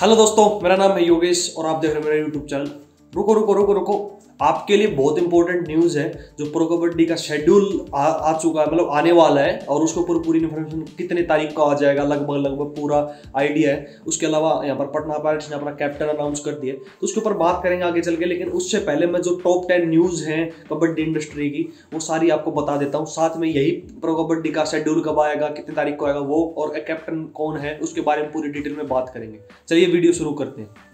Hello दोस्तों, मेरा नाम है योगेश और आप देख रहे हैं मेरा यूट्यूब चैनल। रुको रुको रुको रुको, आपके लिए बहुत इंपॉर्टेंट न्यूज़ है। जो प्रो कबड्डी का शेड्यूल आ चुका है, मतलब आने वाला है, और उसके ऊपर पूरी इन्फॉर्मेशन कितने तारीख का आ जाएगा लगभग पूरा आइडिया है। उसके अलावा यहाँ पर पटना पायरेट्स ने अपना कैप्टन अनाउंस कर दिया, तो उसके ऊपर बात करेंगे आगे चल के। लेकिन उससे पहले मैं जो टॉप 10 न्यूज़ हैं कबड्डी इंडस्ट्री की, वो सारी आपको बता देता हूँ। साथ में यही प्रो कबड्डी का शेड्यूल कब आएगा, कितनी तारीख को आएगा वो, और कैप्टन कौन है, उसके बारे में पूरी डिटेल में बात करेंगे। चलिए वीडियो शुरू करते हैं।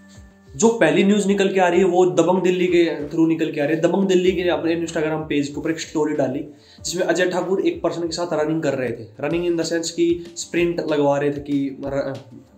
जो पहली न्यूज़ निकल के आ रही है वो दबंग दिल्ली के थ्रू निकल के आ रही है। दबंग दिल्ली के अपने इंस्टाग्राम पेज के ऊपर एक स्टोरी डाली जिसमें अजय ठाकुर एक पर्सन के साथ रनिंग कर रहे थे। रनिंग इन द सेंस कि स्प्रिंट लगवा रहे थे, कि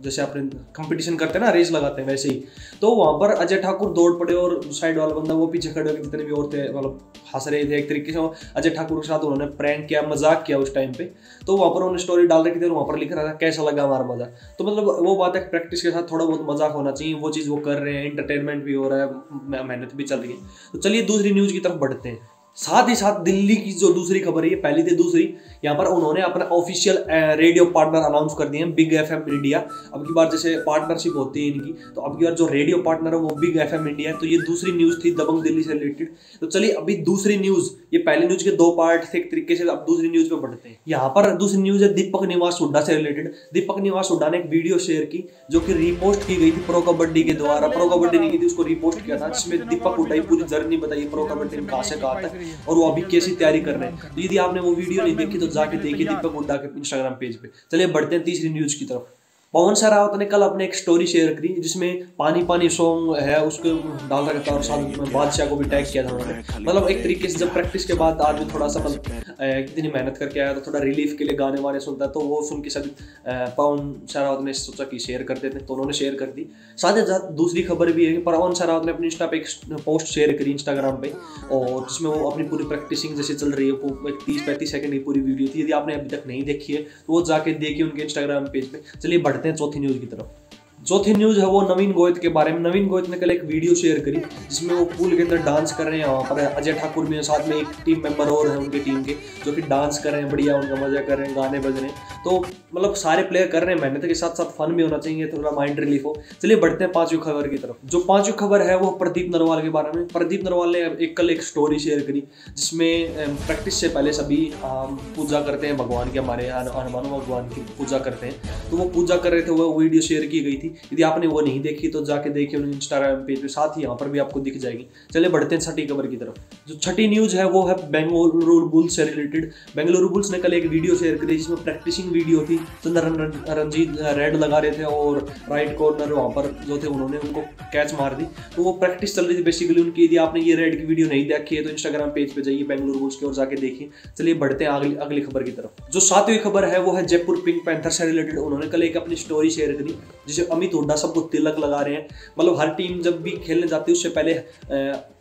जैसे आपने कंपटीशन करते हैं ना, रेस लगाते हैं, वैसे ही। तो वहाँ पर अजय ठाकुर दौड़ पड़े और साइड वाला बंदा वो पीछे खड़े होकर जितने भी और थे मतलब हंस रहे थे एक तरीके से। अजय ठाकुर के साथ उन्होंने प्रैंक किया, मजाक किया उस टाइम पे। तो वहाँ पर उन्होंने स्टोरी डाल रखी थी और वहाँ पर लिख रहा था कैसा लगा हमारा मजाक। तो मतलब वो बात है, प्रैक्टिस के साथ थोड़ा बहुत मजाक होना चाहिए, वो चीज़ वो कर रहे हैं, एंटरटेनमेंट भी हो रहा है, मेहनत भी चल रही है। तो चलिए दूसरी न्यूज़ की तरफ बढ़ते हैं। साथ ही साथ दिल्ली की जो दूसरी खबर है, ये पहली थी, दूसरी यहाँ पर उन्होंने अपना ऑफिशियल रेडियो पार्टनर अनाउंस कर दिए हैं, बिग FM इंडिया। अब की बार जैसे पार्टनरशिप होती है इनकी, तो अब की बार जो रेडियो पार्टनर है वो बिग FM इंडिया है। तो ये दूसरी न्यूज़ थी दबंग दिल्ली से रिलेटेड। तो चलिए अभी दूसरी न्यूज़, ये पहली न्यूज़ के दो पार्ट थे एक तरीके से, अब दूसरी न्यूज़ पर बढ़ते हैं। यहाँ पर दूसरी न्यूज़ है दीपक निवास हुड्डा से रिलेटेड। दीपक निवास हुड्डा ने एक वीडियो शेयर की जो कि रिपोस्ट की गई थी प्रो कबड्डी के द्वारा। प्रो कबड्डी ने की थी, उसको रिपोस्ट किया था, जिसमें दीपक हुड्डा की पूरी जर्नी बताई प्रो कबड्डी में कहाँ से कहाँ तक, और वो अभी कैसी तैयारी कर रहे हैं। यदि आपने वो वीडियो नहीं देखी तो जाके देखिए दीपक हुड्डा के इंस्टाग्राम पेज पे। चलिए बढ़ते हैं तीसरी न्यूज़ की तरफ। पवन सहरावत ने कल अपने एक स्टोरी शेयर करी जिसमें पानी पानी सॉन्ग है उसको डाल रखा था, और साथ में बादशाह को भी टैग किया था उन्होंने। मतलब एक तरीके से जब प्रैक्टिस के बाद आदमी थोड़ा सा इतनी मेहनत करके आया तो थोड़ा रिलीफ के लिए गाने वाने सुनता है, तो वो सुन के साथ पवन सहरावत ने सोचा कि शेयर कर देते, तो उन्होंने शेयर कर दी। साथ ही साथ दूसरी खबर भी है कि पवन सहरावत ने अपने इंस्टा पे एक पोस्ट शेयर करी इंस्टाग्राम पे, और जिसमें वो अपनी पूरी प्रैक्टिसिंग जैसे चल रही है वो 30-35 सेकंड की पूरी वीडियो थी। यदि आपने अभी तक नहीं देखी है तो वो जाके देखिए उनके इंस्टाग्राम पेज पे। चलिए चौथी न्यूज़ की तरफ। चौथी न्यूज़ है वो नवीन गोयत के बारे में। नवीन गोयत ने कल एक वीडियो शेयर करी जिसमें वो पूल के अंदर डांस कर रहे हैं। वहाँ पर अजय ठाकुर भी साथ में एक टीम मेंबर और हैं उनके टीम के, जो कि डांस कर रहे हैं, बढ़िया उनका मजा कर रहे हैं, गाने बज रहे हैं। तो मतलब सारे प्लेयर कर रहे हैं मेहनत के साथ साथ, फन भी होना चाहिए, थोड़ा माइंड रिलीफ हो। चलिए बढ़ते हैं पांचवी खबर की तरफ। जो पांचवी खबर है वो प्रदीप नरवाल के बारे में। प्रदीप नरवाल ने कल एक स्टोरी शेयर करी जिसमें प्रैक्टिस से पहले सभी पूजा करते हैं भगवान की, हमारे हनुमान भगवान की पूजा करते हैं, तो वो पूजा कर रहे थे, वो वीडियो शेयर की गई थी। यदि आपने वो नहीं देखी तो जाके देखिए उनके इंस्टाग्राम पेज पे, साथ ही यहाँ पर भी आपको दिख जाएगी। चले बढ़ते हैं छठी खबर की तरफ। जो छठी न्यूज़ है वो है बेंगलुरु बुल्स से रिलेटेड। बेंगलुरु बुल्स ने कल एक वीडियो शेयर करी जिसमें प्रैक्टिसिंग वीडियो थी, तो रंजीत रेड लगा रहे थे और राइट कॉर्नर वहाँ पर जो थे उन्होंने उनको कैच मार दी, तो वो प्रैक्टिस चल रही थी बेसिकली उनकी। यदि आपने ये रेड की वीडियो नहीं देखी है तो इंस्टाग्राम पेज पर जाइए बेंगलुरु बुल्स के और जाके देखिए। चलिए बढ़ते हैं अगली खबर की तरफ। जो सातवीं खबर है वो है जयपुर पिंक पैंथर से रिलेटेड। उन्होंने कल एक अपनी स्टोरी शेयर करी जिसे अमित हुड्डा सबको तिलक लगा रहे हैं। मतलब हर टीम जब भी खेलने जाती है उससे पहले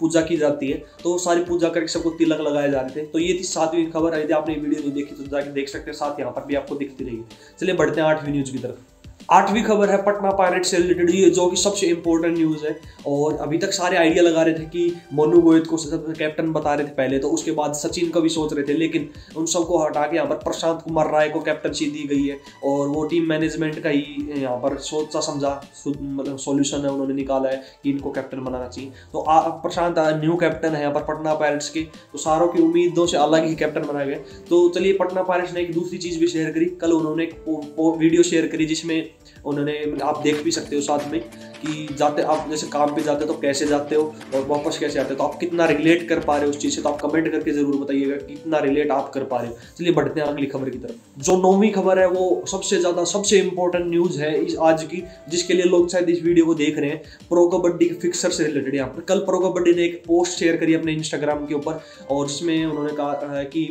पूजा की जाती है, तो सारी पूजा करके सबको तिलक लगाए जा रहे थे। तो ये थी सातवीं खबर। यदि आपने वीडियो नहीं देखी तो जाके देख सकते हैं, साथ यहाँ पर भी आपको दिखती रहेगी। चलिए बढ़ते हैं आठवीं न्यूज़ की तरफ। आठवीं खबर है पटना पायरेट्स से रिलेटेड, ये जो कि सबसे इंपॉर्टेंट न्यूज़ है। और अभी तक सारे आइडिया लगा रहे थे कि मोनू गोयत को कैप्टन बता रहे थे पहले, तो उसके बाद सचिन का भी सोच रहे थे, लेकिन उन सबको हटा के यहाँ पर प्रशांत कुमार राय को कैप्टनशी दी गई है। और वो टीम मैनेजमेंट का ही यहाँ पर सोचा समझा मतलब सोल्यूशन है उन्होंने निकाला है कि इनको कैप्टन बनाना चाहिए। तो प्रशांत न्यू कैप्टन है यहाँ पर पटना पायरेट्स के, तो सारों की उम्मीदों से अलग ही कैप्टन बनाए गए। तो चलिए पटना पायरेट्स ने एक दूसरी चीज़ भी शेयर करी। कल उन्होंने एक वीडियो शेयर करी जिसमें उन्होंने, आप देख भी सकते हो साथ में, कि जाते आप जैसे काम पे जाते हो तो कैसे जाते हो और वापस कैसे आते हो, तो आप कितना रिलेट कर पा रहे हो उस चीज़ से, तो आप कमेंट करके ज़रूर बताइएगा कितना रिलेट आप कर पा रहे हो। चलिए बढ़ते हैं अगली खबर की तरफ। जो 9वीं खबर है वो सबसे ज़्यादा सबसे इंपॉर्टेंट न्यूज़ है इस आज की, जिसके लिए लोग शायद इस वीडियो को देख रहे हैं। प्रो कबड्डी के फिक्सर से रिलेटेड यहाँ पर कल प्रो कबड्डी ने एक पोस्ट शेयर करी अपने इंस्टाग्राम के ऊपर, और जिसमें उन्होंने कहा कि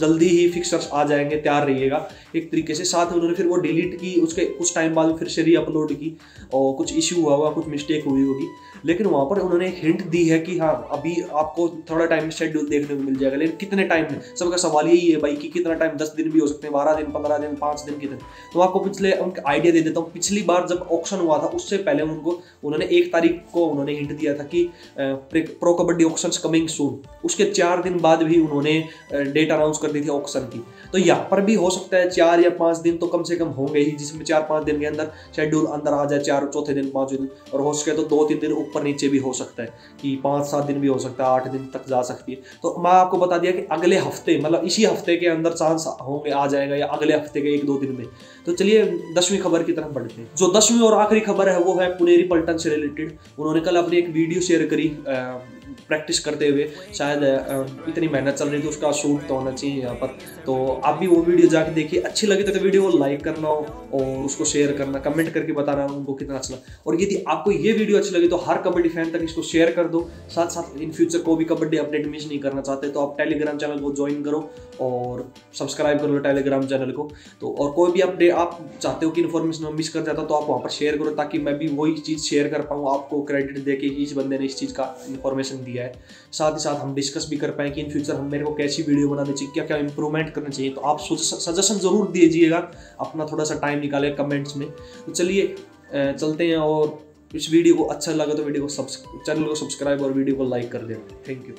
जल्दी ही फिक्सर्स आ जाएंगे, तैयार रहिएगा एक तरीके से। साथ में उन्होंने फिर वो डिलीट की, उसके कुछ टाइम बाद फिर से रीअपलोड की, और कुछ इश्यू हुआ होगा, कुछ मिस्टेक हुई होगी, लेकिन वहाँ पर उन्होंने एक हिंट दी है कि हाँ अभी आपको थोड़ा टाइम शेड्यूल देखने को मिल जाएगा। लेकिन कितने टाइम में, सबका सवाल यही है भाई कि कितना टाइम, 10 दिन भी हो सकते हैं, 12 दिन, 15 दिन, 5 दिन, कितने। तो आपको पिछले उनका आइडिया दे देता हूँ। पिछली बार जब ऑक्शन हुआ था उससे पहले उन्होंने 1 तारीख को उन्होंने हिंट दिया था कि pro kabaddi auctions coming soon. उसके 4 दिन बाद भी उन्होंने डेट डेट अनाउंस कर दी थी ऑक्शन की, तो यहाँ पर भी हो सकता है 4 या 5 दिन तो कम से कम होंगे ही, जिसमें 4-5 दिन के अंदर शेड्यूल अंदर आ जाए, 4, चौथे दिन, 5वें दिन, और हो सके तो 2-3 दिन ऊपर नीचे भी हो सकता है कि 5-7 दिन भी हो सकता है, 8 दिन तक जा सकती है। तो मैं आपको बता दिया कि अगले हफ्ते मतलब इसी हफ्ते के अंदर चांस होंगे आ जाएगा या अगले हफ्ते के 1-2 दिन में। तो चलिए 10वीं खबर की तरफ बढ़ते हैं। जो 10वीं और आखिरी खबर है वो है पुनेरी पल्टन से रिलेटेड। उन्होंने कल अपनी एक वीडियो शेयर करी प्रैक्टिस करते हुए, शायद इतनी मेहनत चल रही थी, उसका शूट तो होना चाहिए यहाँ पर। तो आप भी वो वीडियो जाके देखिए, अच्छी लगी तो वीडियो को लाइक करना और उसको शेयर करना, कमेंट करके बताना उनको कितना अच्छा लगा। और यदि आपको ये वीडियो अच्छी लगी तो हर कबड्डी फैन तक इसको शेयर कर दो। साथ साथ इन फ्यूचर को भी कबड्डी अपडेट मिस नहीं करना चाहते तो आप टेलीग्राम चैनल को ज्वाइन करो और सब्सक्राइब कर लो टेलीग्राम चैनल को। तो और कोई भी अपडेट आप चाहते हो कि इन्फॉर्मेशन मिस कर जाता तो आप वहाँ पर शेयर करो, ताकि मैं भी वही चीज़ शेयर कर पाऊँ, आपको क्रेडिट दे के इस बंदे ने इस चीज़ का इन्फॉर्मेशन दिया है। साथ ही साथ हम डिस्कस भी कर पाएँ कि इन फ्यूचर हम मेरे को कैसी वीडियो बनानी चाहिए, क्या क्या इंप्रूवमेंट करना चाहिए। तो आप सजेशन ज़रूर दीजिएगा, अपना थोड़ा सा टाइम निकालें कमेंट्स में। तो चलिए चलते हैं, और इस वीडियो को अच्छा लगा तो वीडियो को चैनल को सब्सक्राइब और वीडियो को लाइक कर देना। Thank you.